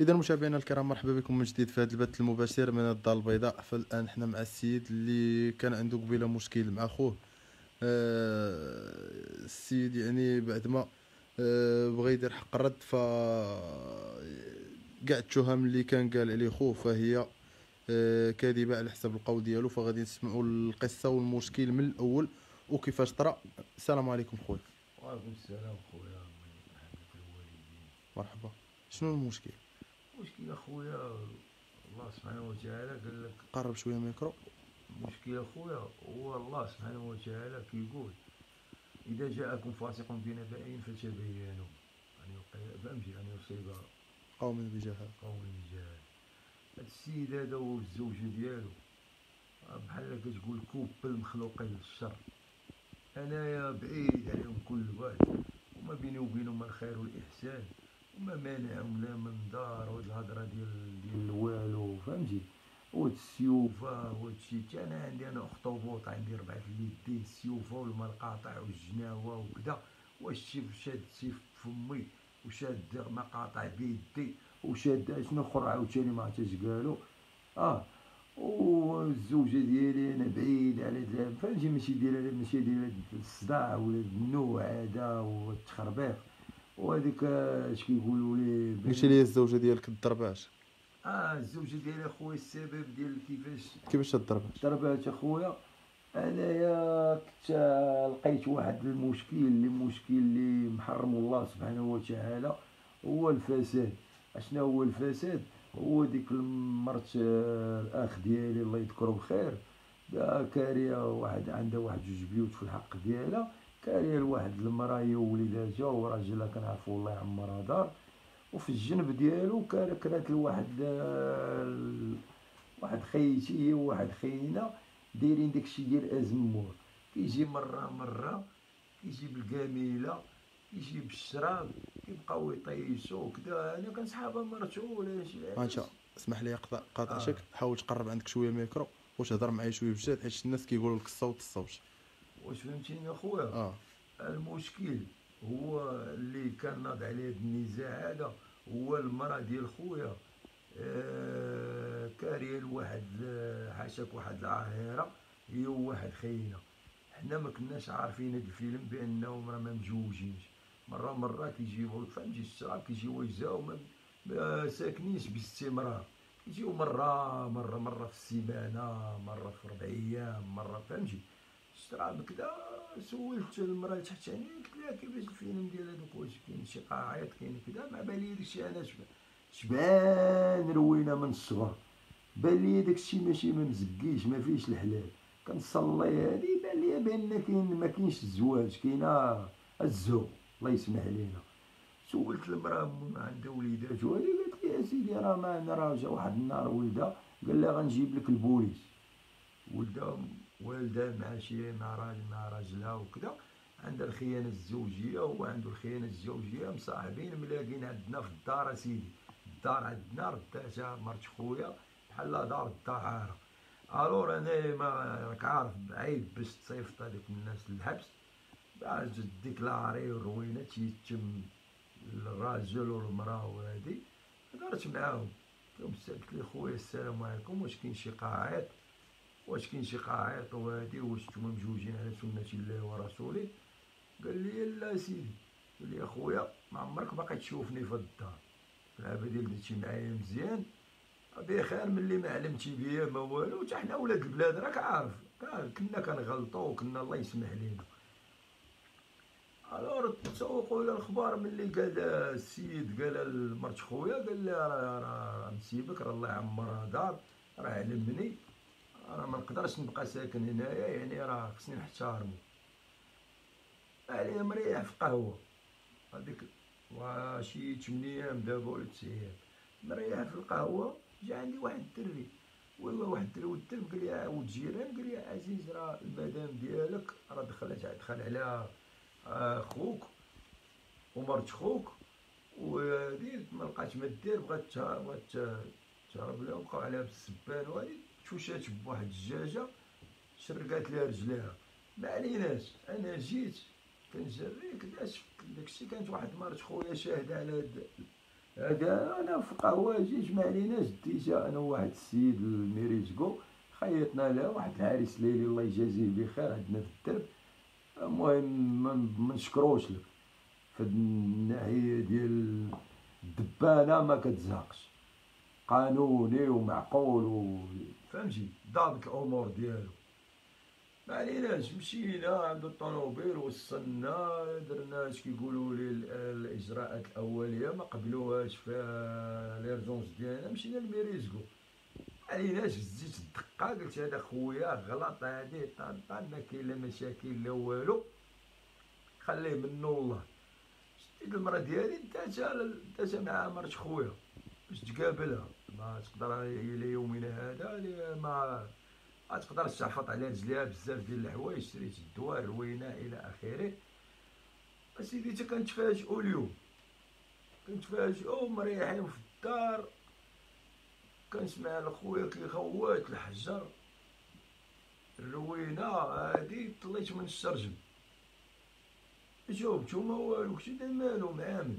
اذا مشاهدينا الكرام، مرحبا بكم من جديد في هذا البث المباشر من الدار البيضاء. فالان حنا مع السيد اللي كان عنده قبيله مشكل مع اخوه. السيد يعني بعد ما بغى يدير حق الرد، ف كاع التهم اللي كان قال عليه خوه فهي كاذبه على حسب القول ديالو. فغادي نسمعوا القصه والمشكل من الاول وكيفاش طرا. السلام عليكم خويا. وعليكم السلام خويا. مرحبا. شنو المشكل؟ المشكل اخويا الله سبحانه وتعالى قال لك قرب شويه الميكرو. المشكل اخويا هو الله سبحانه وتعالى كيقول اذا جاءكم فاسق بنبأ فتبينوا ان يصيب قوم بجهاله. هاد السيد هذا والزوجه ديالو بحال كتقول كوب المخلوقين للشر. انايا بعيد عليهم كل بعد، وما بيني وبينهم الخير والاحسان، وما مانعهم لا من دار وهاد الهضره ديال والو، فهمتي؟ وهاد السيوفه وهاد الشيء. حتى انا عندي اخطبوط، عندي ربعه اليدين، السيوفه والمقاطع والجناوه وكذا. والشيف شاد سيف فمي وشاد مقاطع بيدي وشاد شنو اخر عاوتاني ما عرفتش قالو. والزوجه ديالي انا بعيد على هاد، فهمتي؟ ماشي دايره هاد الصداع ولا النوع هذا والتخربيق وهذيك اش كيقولوا لي. ماشي لي الزوجه ديالك الضربات؟ الزوجه ديالي اخويا السبب ديال كيفاش الضربات اخويا. انايا كنت لقيت واحد المشكل اللي محرم الله سبحانه وتعالى هو الفساد. اشنا هو الفساد؟ هو ديك مرت الاخ ديالي الله يذكره بخير، كاريه واحد عندها واحد جوج بيوت في الحق ديالها، كاريه لواحد المرايه ووليداتها وراجلها كنعرفو الله يعمرها دار. وفي الجنب ديالو كرات لواحد خيتي وواحد خينا دايرين داكشي ديال ازمور. كيجي مره كيجيب الكاميله، كيجيب الشراب، كيبقاو يطيشو كدا. انا كنسحابها مرتو ولا شي حاجه. انت اسمح لي قاطعتك. حاول تقرب عندك شويه ميكرو وتهضر معايا شويه بجد، حيت الناس كيقولوا لك الصوت. واش فهمتيني اخويا؟ المشكل هو اللي كان ناض عليه هاد النزاع هذا هو المراه ديال خويا. كاريه لواحد حاشاك واحد العاهره هي واحد خينا. حنا ما كناش عارفين هاد الفيلم بانهم راه ما متزوجينش. مره كيجيو فهمتي الشراب، كيجيو يجاو ما ساكنينش باستمرار، كيجيو مره في السيمانه، مره في 4 ايام، مره فهمتي الشراب كدا. سولت المراه اللي تحت عيني قلت لها كيفاش الفيلم ديال هادوك، واش كاين شي قاعات كاين كدا؟ مع بالي داكشي انا شبان روينا من الصبر، بان لي داكشي ماشي ما مزكيش، ما فيهش الحلال. كنصلي هادي بان لي بان كاين ما كاينش الزواج، كاينه الزوج الله يسمح لينا. سولت المراه عندها وليدات وهادي، قالت لي اسيدي راه ما انا راجع. واحد النهار ولدها قال لها غنجيب لك البوليس. والدها مع شي مع راجلها وكذا، عندها الخيانه الزوجيه وهو عنده الخيانه الزوجيه، مصاحبين ملاقين عندنا في الدار. اسيدي الدار عندنا رداتها مرت خويا بحال دار الدعاره. الور انا ما راك عارف عيب باش تصيفط هذوك الناس للحبس، باش ديكلاري وروينا تيتم الراجل والمراه. وهادي هضرت معاهم قلت لي خويا السلام عليكم، واش كاين شي قاعات وهادي، واش نتوما مجوجين على سنه الله ورسوله؟ قال لي لا سيدي. قال لي اخويا ما عمرك باقي تشوفني في الدار، العبا ديال درتي معايا مزيان بخير من اللي ما علمتي بيا ما والو. حتى حنا ولاد البلاد راك عارف كنا كنغلطوا وكنا الله يسمح لينا. الوغ تسوقوا الى الاخبار ملي قال السيد قال لمرت خويا، قال لها راه نسيبك، راه الله يعمرها دار، راه علمني، راه ما نقدرش نبقى ساكن هنايا، يعني راه خصني نحتارمو. عليه مريح في قهوه هذيك وشي 8 ايام دابا ولا 9 ايام، مريح في القهوه. جا عندي واحد الدري، والله واحد الدري، والدري قال لي عاود جيران، قال لي عزيز راه المدام ديالك راه دخل على خوك ومرت خوك، وهادي ما لقاتش ما دير، بغات تهرب لها وبقاو عليها بالسبان. وهادي تفوشات بواحد الدجاجه شرقات لها رجلها. ما عليناش، انا جيت كنجري كدا شفت داكشي. كانت واحد مرت خويا شاهده على هذا انا في قهوه جيت ما عليناش ديجا انا وواحد السيد الميريزكو خيطنا له واحد العريس ليلي الله يجازيه بخير عندنا في الدرب. المهم ما نشكروش لك في الناحيه ديال الدبانه ما كتزهقش، قانوني ومعقول فهمتي ضابط الامور ديالو. ما عليناش مشينا عندو الطونوبيل وصلنا درنا اش كيقولوا لي الاجراءات الاوليه ما قبلوهاش في ليرجونس ديالنا. مشينا لميريزكو ما عليناش زيت الدقه، قلت هذا خويا غلط هادي طنطن ما كاين لا مشاكل لا والو خليه منو والله. شتي المرا ديالي داتها مع مرت خويا باش تقابلها، ما تقدر الى يومنا هذا ما تقدر تحفظ على رجليها بزاف ديال الحوايج، شريت الدواء روينه الى اخره. اسيدي حتى كنتفاجئوا اليوم، كنتفاجئوا مريحين في الدار كنسمع لخويا كيغوت الحجر الروينه هادي طليت من الشرجم جاوبتو ما والو كشي داير مالو معامل.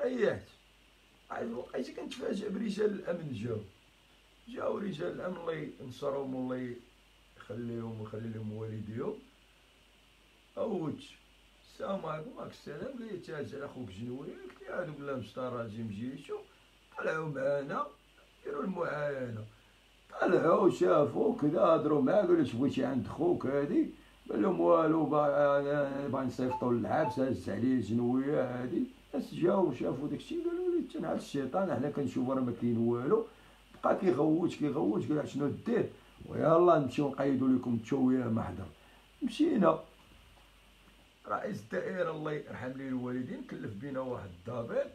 ريحت، عاد لقيت كنتفاجئ برجال الامن جاو رجال الامن الله ينصرهم والله يخليهم ويخلي لهم والديهم. اوت السلام عليكم وعليكم السلام، قال لي تاج على خوك جنوي، قلت له هادوك لا مشطراجي مجيتو طلعوا معانا ديروا المعاينه. طلعوا شافوا كذا هضروا معاه قالوا اش بغيتي عند خوك هادي، قال لهم والو باغي نصيفطو للحبس هز عليه جنويه هادي. الناس جاو شافو داكشي قالوا لي تنعل الشيطان حنا كنشوفو راه مكاين والو، بقى كيغوت قال شنو دير ويلا نمشيو نقيدو لكم التويه محضر. مشينا رئيس الدائره الله يرحم ليه الوالدين كلف بينا واحد الضابط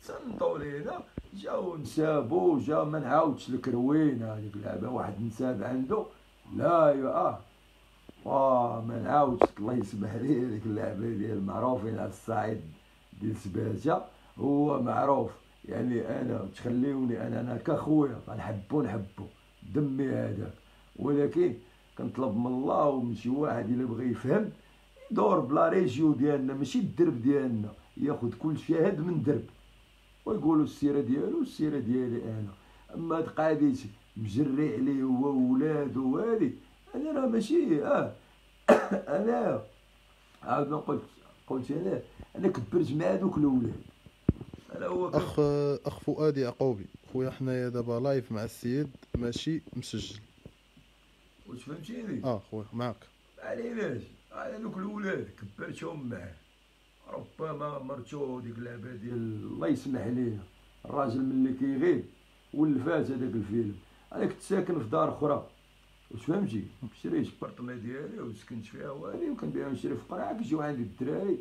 تصنتو لينا جاو نسابو جا ما نعاودش لك روينه هاديك اللعبه واحد نساب عنده لا يا ما نعاودش الله يسمح ليه هاديك اللعبه ديال معروفين على الصعيد ديال سباجة هو معروف يعني انا تخليوني انا كخويا نحبو دمي هذاك، ولكن كنطلب من الله ومن شي واحد الا بغى يفهم يدور بلا ريجيو ديالنا ماشي الدرب ديالنا ياخذ كل شاهد من درب ويقولوا السيره ديالو السيره ديالي انا. اما تقاديت مجري عليه هو وولادو وهادي انا راه ماشي انا عاود قلت انا كبرت مع هذوك الاولاد. اخ فؤاد يعقوبي خويا حنايا دابا لايف مع السيد ماشي مسجل واش فهمتيني؟ خويا معاك. عليناش على هذوك الاولاد كبرتهم معاه، ربما مرتو ديك اللعبه ديال الله يسمح ليها الراجل ملي كيغيب ولفات هذاك الفيلم. انا كنت ساكن في دار اخرى واش فهمتي، شريت البارطمه ديالي وسكنت فيها وهادي وكنبيع ونشري في قرعه كيجيو عندي الدراري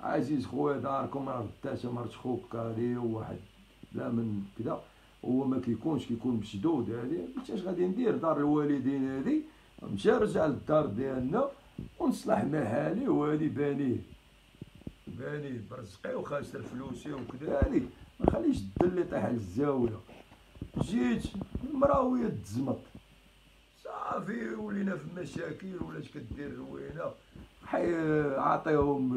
عزيز خويا داركم راه داتها مرت خوك هادي واحد بلا من كذا هو ما كيكونش كيكون مشدود هادي قلتاش غادي ندير دار الوالدين هادي نمشي نرجع للدار ديالنا ونصلح مع حالي وهادي بانيه برزقي وخاسر فلوسي وكذا هادي ما نخليش الدل اللي طايح على الزاويه. جيت مراويه تزمط صافي ولينا في مشاكل ولات كدير روينه حي عطيهم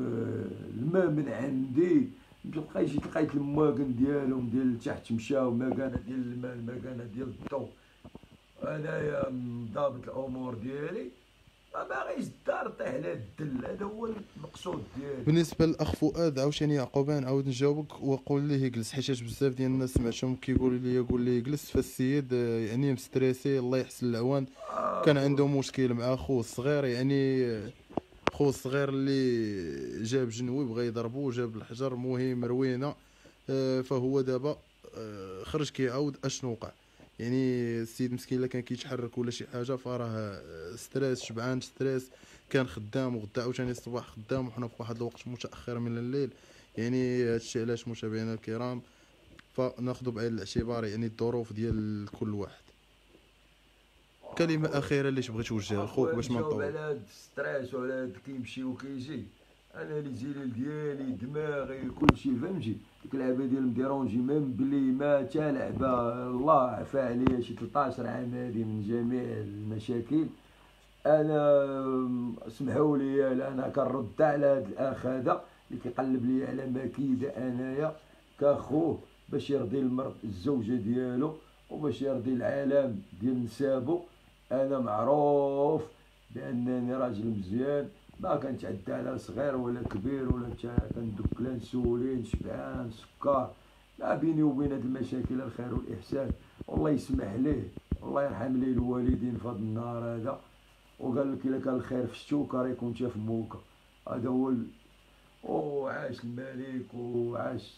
الماء من عندي مابقاش لقيت المواكن ديالهم ديال تحت مشاو مكانه ديال الماء مكانه ديال الضو. انايا ضابط الامور ديالي ما باغيش الدار طيح على الدل، هذا هو المقصود ديالي. بالنسبه للاخ فؤاد عاوتاني يعقوبان عاود نجاوبك وقول ليه يجلس حيت بزاف ديال الناس سمعتهم كيقولوا لي قول ليه يجلس، فالسيد يعني مستريسي الله يحسن العوان كان عنده مشكل مع خوه الصغير يعني خوه الصغير اللي جاب جنوي بغا يضربو وجاب الحجر المهم روينه فهو دابا خرج كيعاود اشنو وقع. يعني السيد مسكين الا كان كيتحرك ولا شي حاجه فراه ستريس شبعان ستريس كان خدام وغدا عاوتاني الصباح خدام وحنا في واحد الوقت متاخر من الليل. يعني هادشي علاش متابعينا الكرام فناخذ بعين الاعتبار يعني الظروف ديال كل واحد. كلمه اخيره اللي بغيت توجهها لخوك باش ما نطولش على هاد الستريس وعلى هاد كيمشي وكيجي. انا لي جيل ديالي دماغي كلشي فهمتي، ديك اللعبه ديال مديرونجي ميم بلي ما تا لعبه، الله عفا عليا شي 13 عام هادي من جميع المشاكل. انا سمحوا لي انا كنرد على هاد الاخ هذا اللي كيقلب لي على مكيده انايا كاخوه باش يرضي المرد الزوجه ديالو وباش يرضي العالم ديال نسابو. انا معروف بانني راجل مزيان، ما كنتعدى على صغير ولا كبير ولا كندك لا نسولين شبعان سكر، لا بيني وبين هاد المشاكل الخير والاحسان. والله يسمح ليه والله يرحم ليه الوالدين في هاد النهار هذا، وقال لك الا كان الخير في الشوكه راه يكون تا في موكا. هذا هو وعاش الملك وعاش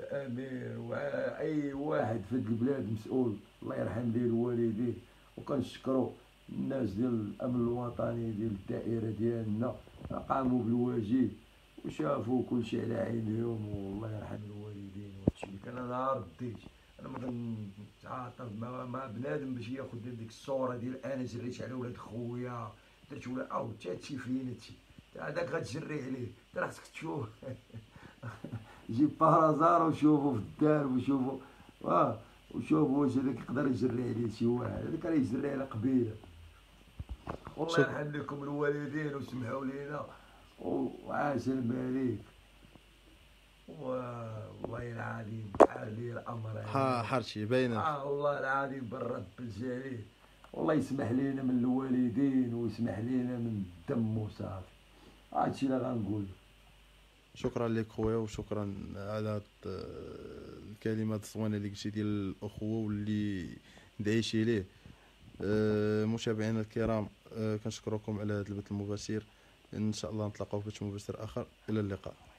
الامير واي واحد في هاد البلاد مسؤول، الله يرحم ليه الوالدين. وكنشكرو الناس ديال الامن الوطني ديال الدائره ديالنا قاموا بالواجب وشافوا كلشي على عينيهم، والله يرحم الوالدين. وهادشي اللي كان انا رديت، انا ما كنتعاطف مع بنادم باش ياخذ ديك الصوره ديال انا جريت على ولاد خويا درت ولا او تا هادشي فين تا هذاك غتجري عليه، تا خاصك تشوف جي بارازار وشوفوا في الدار وشوفوا وشوفوا واش هذاك يقدر يجري عليه شي واحد، هذاك راه يجري على قبيله. والله يرحم لكم الوالدين وسمحوا لينا وعاش الملك والله العظيم علي الامر يعني. حرشي باينه والله العظيم بالرد بالجليل. والله يسمح لينا من الوالدين ويسمح لينا من الدم وصافي، هادشي اللي غنقول. شكرا لك خويا وشكرا على الكلمات الزوينه اللي قلتي ديال الاخوه واللي دعيتي ليه. متابعينا الكرام كنشكركم على هذا البث المباشر، ان شاء الله نتلاقاو في بث مباشر اخر. الى اللقاء.